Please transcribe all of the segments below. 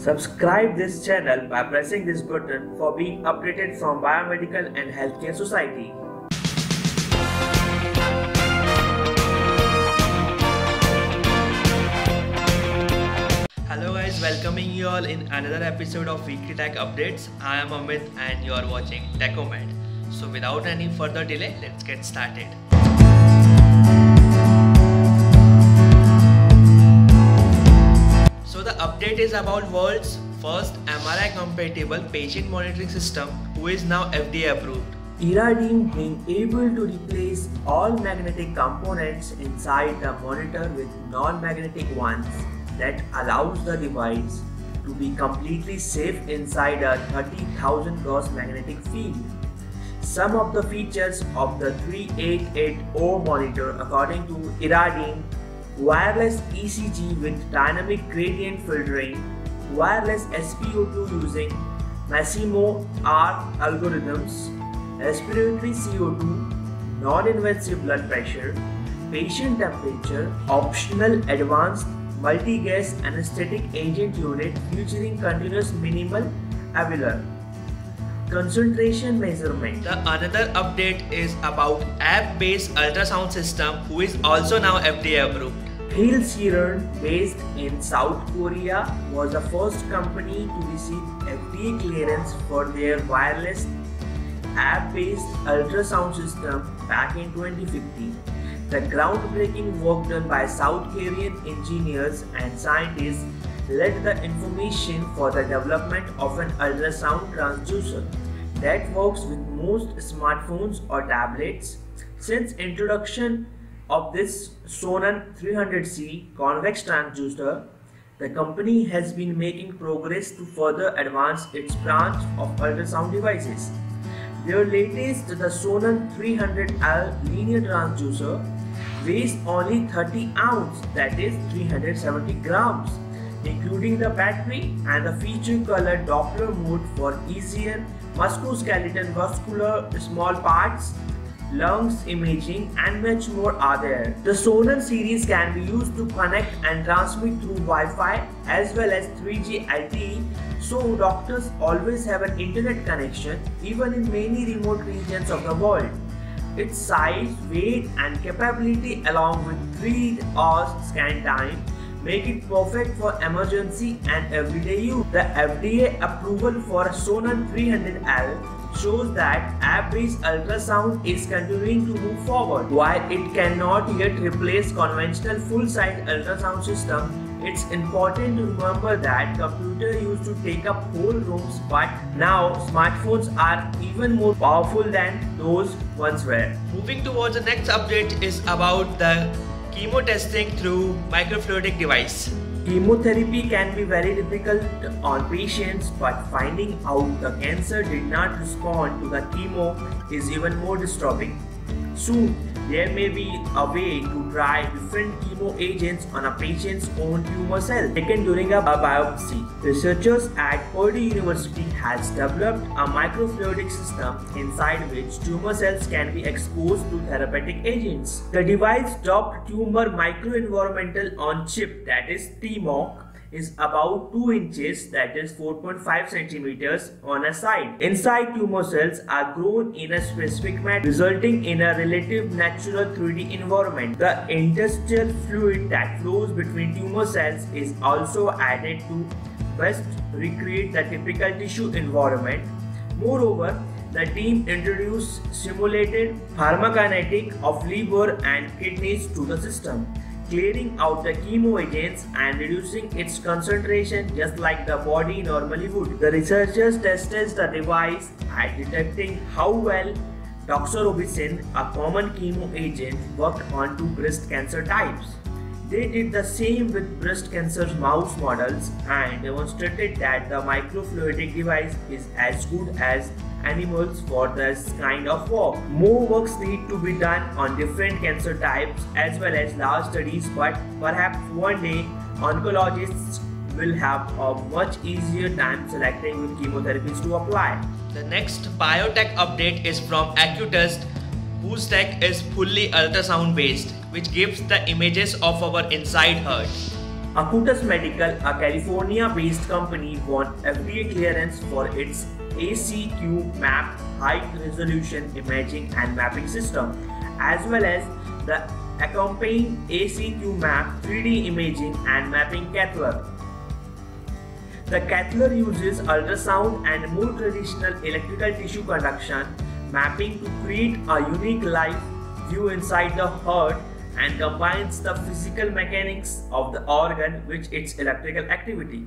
Subscribe this channel by pressing this button for being updated from Biomedical and Healthcare Society. Hello guys, welcoming you all in another episode of Weekly Tech Updates. I am Amit and you are watching TECHOMED. So without any further delay, let's get started. So the update is about world's first MRI-compatible patient monitoring system, who is now FDA approved. Iradine being able to replace all magnetic components inside the monitor with non-magnetic ones that allows the device to be completely safe inside a 30,000 Gauss magnetic field. Some of the features of the 3880 monitor, according to Iradine: wireless ECG with dynamic gradient filtering, wireless SpO2 using Massimo R algorithms, respiratory CO2, non-invasive blood pressure, patient temperature, optional advanced multi-gas anesthetic agent unit featuring continuous minimal alveolar concentration measurement. The another update is about app-based ultrasound system, who is also now FDA approved. Healcerion, based in South Korea, was the first company to receive FDA clearance for their wireless app-based ultrasound system back in 2015. The groundbreaking work done by South Korean engineers and scientists led the information for the development of an ultrasound transducer that works with most smartphones or tablets. Since introduction of this Sonon 300C convex transducer, the company has been making progress to further advance its branch of ultrasound devices. Their latest, the Sonon 300L linear transducer, weighs only 30 ounces, that is 370 grams. Including the battery and the feature color Doppler mode for easier musculoskeletal, vascular small parts, lungs imaging, and much more are there. The Sonon series can be used to connect and transmit through Wi-Fi as well as 3G LTE, so doctors always have an internet connection even in many remote regions of the world. Its size, weight, and capability, along with 3 hours scan time, make it perfect for emergency and everyday use. The FDA approval for Sonon 300L shows that app-based ultrasound is continuing to move forward. While it cannot yet replace conventional full-size ultrasound system, it's important to remember that computers used to take up whole rooms, but now smartphones are even more powerful than those once were. Moving towards the next update is about the chemo testing through microfluidic device. Chemotherapy can be very difficult on patients, but finding out the cancer did not respond to the chemo is even more disturbing. Soon, there may be a way to try different chemo agents on a patient's own tumor cell taken during a biopsy. Researchers at Purdue University has developed a microfluidic system inside which tumor cells can be exposed to therapeutic agents. The device, dubbed Tumor Microenvironmental on Chip, that is TMOC, is about 2 inches, that is 4.5 centimeters on a side. Inside, tumor cells are grown in a specific mat, resulting in a relative natural 3D environment. The interstitial fluid that flows between tumor cells is also added to best recreate the typical tissue environment. Moreover, the team introduced simulated pharmacokinetic of liver and kidneys to the system, clearing out the chemo agents and reducing its concentration just like the body normally would. The researchers tested the device at detecting how well doxorubicin, a common chemo agent, worked on 2 breast cancer types. They did the same with breast cancer mouse models and demonstrated that the microfluidic device is as good as animals for this kind of work. More works need to be done on different cancer types as well as large studies, but perhaps one day oncologists will have a much easier time selecting which chemotherapies to apply. The next biotech update is from Acutus, whose tech is fully ultrasound based, which gives the images of our inside heart. Acutus Medical, a California-based company, won FDA clearance for its AcQMap high-resolution imaging and mapping system, as well as the accompanying AcQMap 3D imaging and mapping catheter. The catheter uses ultrasound and more traditional electrical tissue conduction mapping to create a unique live view inside the heart and combines the physical mechanics of the organ with its electrical activity.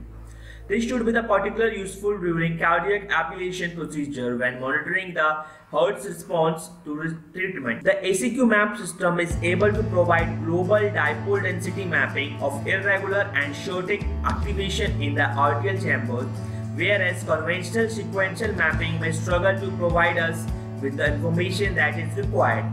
This should be the particularly useful during cardiac ablation procedure when monitoring the heart's response to treatment. The AcQMap system is able to provide global dipole density mapping of irregular and chaotic activation in the arterial chamber, whereas conventional sequential mapping may struggle to provide us with the information that is required.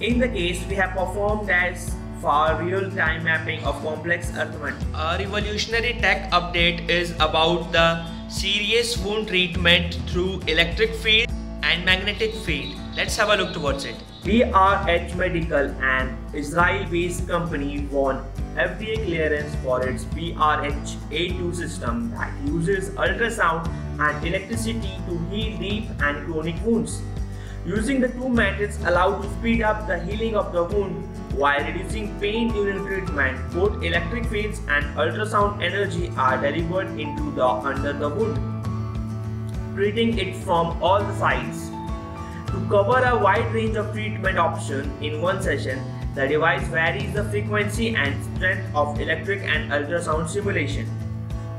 In the case, we have performed as for real-time mapping of complex arthrometry. A revolutionary tech update is about the serious wound treatment through electric field and magnetic field. Let's have a look towards it. BRH Medical, an Israel-based company, won FDA clearance for its BRH-A2 system that uses ultrasound and electricity to heal deep and chronic wounds. Using the two methods allowed to speed up the healing of the wound while reducing pain during treatment. Both electric fields and ultrasound energy are delivered under the wound, treating it from all the sides. To cover a wide range of treatment options in one session, the device varies the frequency and strength of electric and ultrasound stimulation.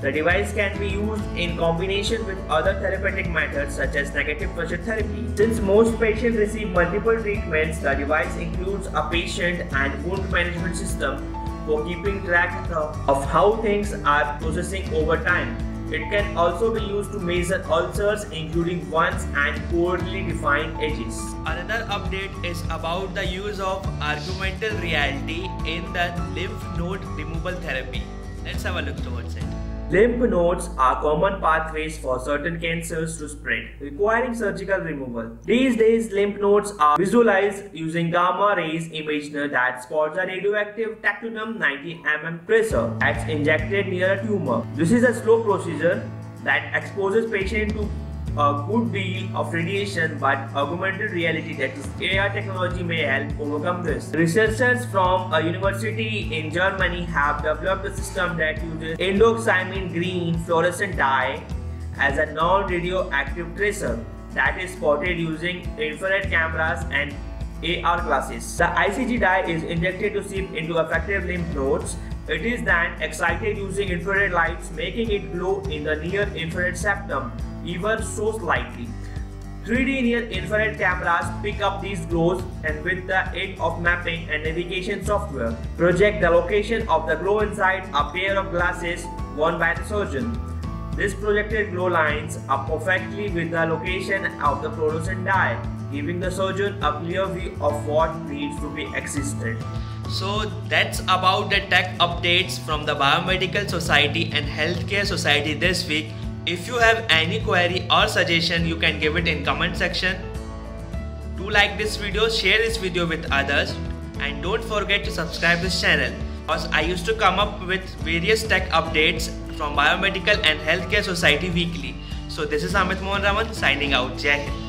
The device can be used in combination with other therapeutic methods such as negative pressure therapy. Since most patients receive multiple treatments, the device includes a patient and wound management system for keeping track of how things are processing over time. It can also be used to measure ulcers, including ones and poorly defined edges. Another update is about the use of augmented reality in the lymph node removal therapy. Let's have a look towards it. Lymph nodes are common pathways for certain cancers to spread, requiring surgical removal. These days, lymph nodes are visualized using gamma rays imager that spots a radioactive technetium 99mm tracer that's injected near a tumor. This is a slow procedure that exposes patient to a good deal of radiation, but augmented reality, that is AR technology, may help overcome this. Researchers from a university in Germany have developed a system that uses indocyanine green fluorescent dye as a non-radioactive tracer that is spotted using infrared cameras and AR glasses. The ICG dye is injected to seep into affected lymph nodes. It is then excited using infrared lights, making it glow in the near-infrared septum even so slightly. 3D near-infrared cameras pick up these glows and, with the aid of mapping and navigation software, project the location of the glow inside a pair of glasses worn by the surgeon. These projected glow lines are perfectly with the location of the fluorescent dye, giving the surgeon a clear view of what needs to be existed. So that's about the tech updates from the Biomedical Society and Healthcare Society this week. If you have any query or suggestion, you can give it in comment section. Do like this video, share this video with others, and don't forget to subscribe this channel, because I used to come up with various tech updates from Biomedical and Healthcare Society weekly. So this is Amit Mohan Raman signing out. Jai Hind.